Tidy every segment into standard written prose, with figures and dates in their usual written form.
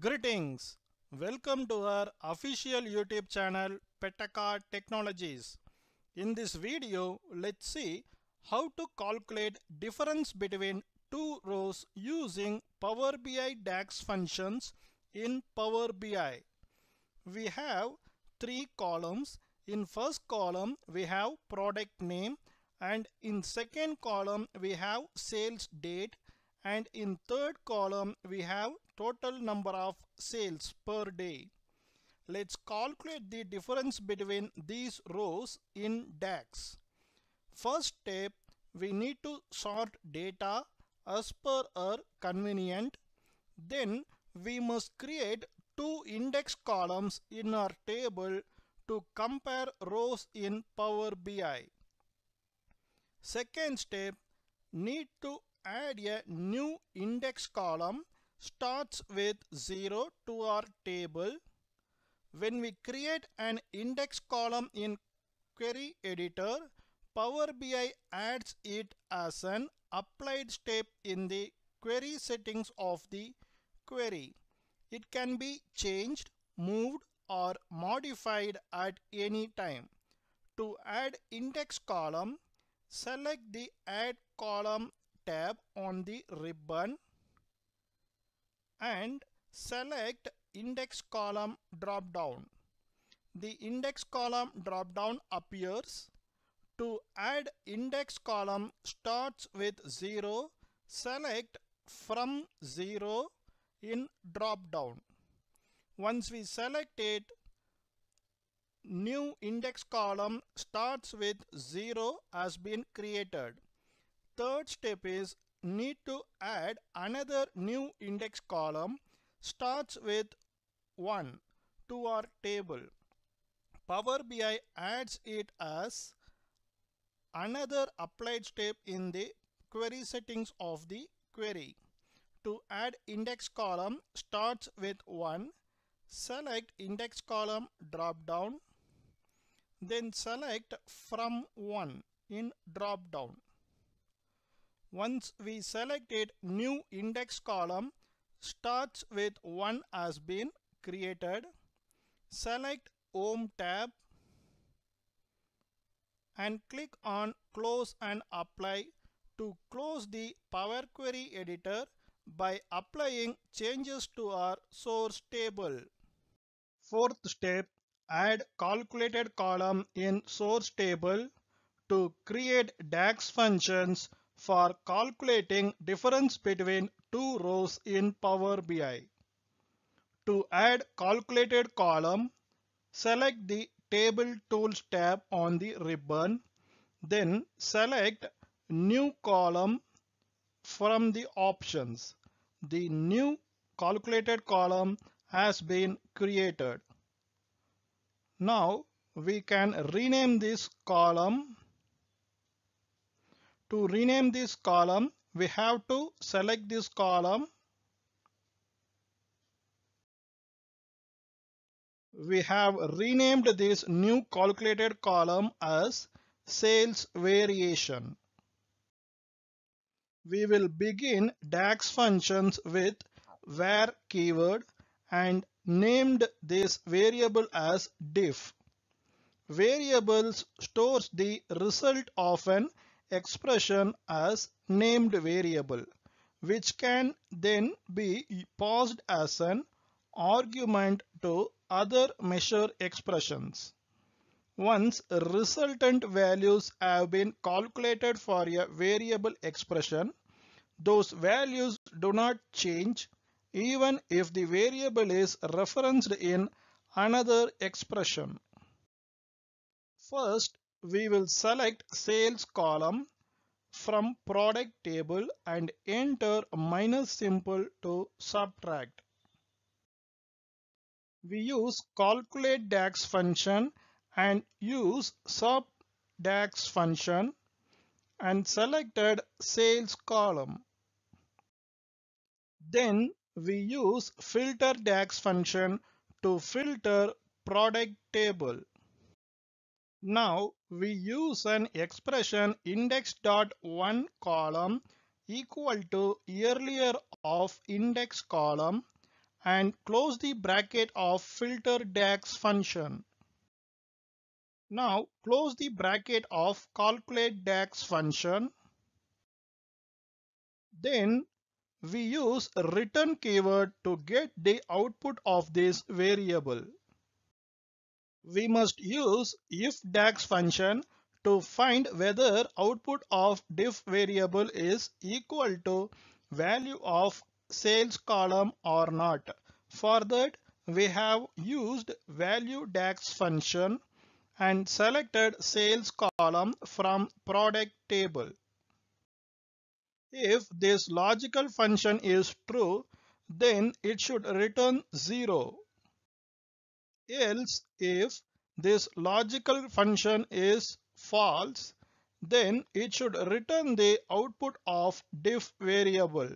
Greetings! Welcome to our official YouTube channel Pettaka Technologies. In this video, let's see how to calculate difference between two rows using Power BI DAX functions in Power BI. We have three columns. In first column, we have product name, and in second column, we have sales date, and in third column, we have total number of sales per day. Let's calculate the difference between these rows in DAX. First step, we need to sort data as per our convenient. Then we must create two index columns in our table to compare rows in Power BI. Second step, need to add a new index column starts with 0 to our table. When we create an index column in Query Editor, Power BI adds it as an applied step in the query settings of the query. It can be changed, moved, or modified at any time. To add index column, select the Add Column tab on the ribbon and select Index Column drop down. The Index Column drop down appears. To add index column starts with 0, select From 0 in drop down. Once we select it, new index column starts with 0 has been created. Third step is need to add another new index column starts with 1 to our table. Power BI adds it as another applied step in the query settings of the query. To add index column starts with 1, select index column drop down, then select From 1 in drop down. Once we select it, new index column starts with 1 has been created. Select Home tab and click on Close and Apply to close the Power Query Editor by applying changes to our source table. Fourth step, add calculated column in source table to create DAX functions for calculating difference between two rows in Power BI. To add calculated column, select the Table Tools tab on the ribbon, then select New Column from the options. The new calculated column has been created. Now we can rename this column. To rename this column, we have to select this column. We have renamed this new calculated column as Sales Variation. We will begin DAX functions with where keyword and named this variable as diff. Variables stores the result of an expression as named variable, which can then be passed as an argument to other measure expressions. Once resultant values have been calculated for a variable expression, those values do not change even if the variable is referenced in another expression. First, we will select sales column from product table and enter minus symbol to subtract. We use calculate DAX function and use sub DAX function and selected sales column. Then we use filter DAX function to filter product table. Now we use an expression index.1 column equal to earlier of index column and close the bracket of filter DAX function. Now close the bracket of calculate DAX function. Then we use return keyword to get the output of this variable. We must use if DAX function to find whether output of diff variable is equal to value of sales column or not. For that, we have used value DAX function and selected sales column from product table. If this logical function is true, then it should return 0. Else, if this logical function is false, then it should return the output of diff variable.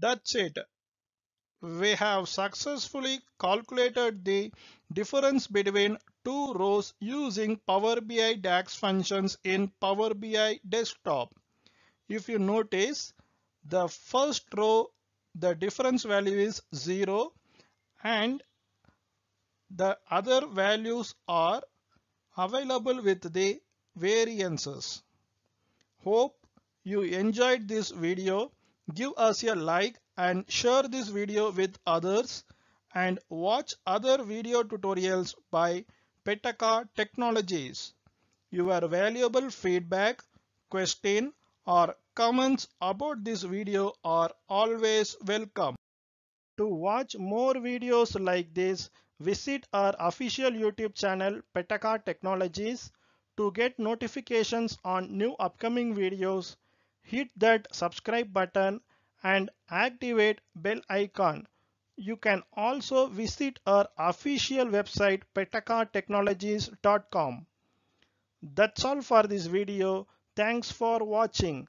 That's it. We have successfully calculated the difference between two rows using Power BI DAX functions in Power BI Desktop. If you notice, the first row, the difference value is 0 and the other values are available with the variances. Hope you enjoyed this video. Give us a like and share this video with others, and watch other video tutorials by Pettaka Technologies. Your valuable feedback, question or comments about this video are always welcome. To watch more videos like this, visit our official YouTube channel Pettaka Technologies. To get notifications on new upcoming videos, hit that subscribe button and activate bell icon. You can also visit our official website pettakatechnologies.com. That's all for this video. Thanks for watching,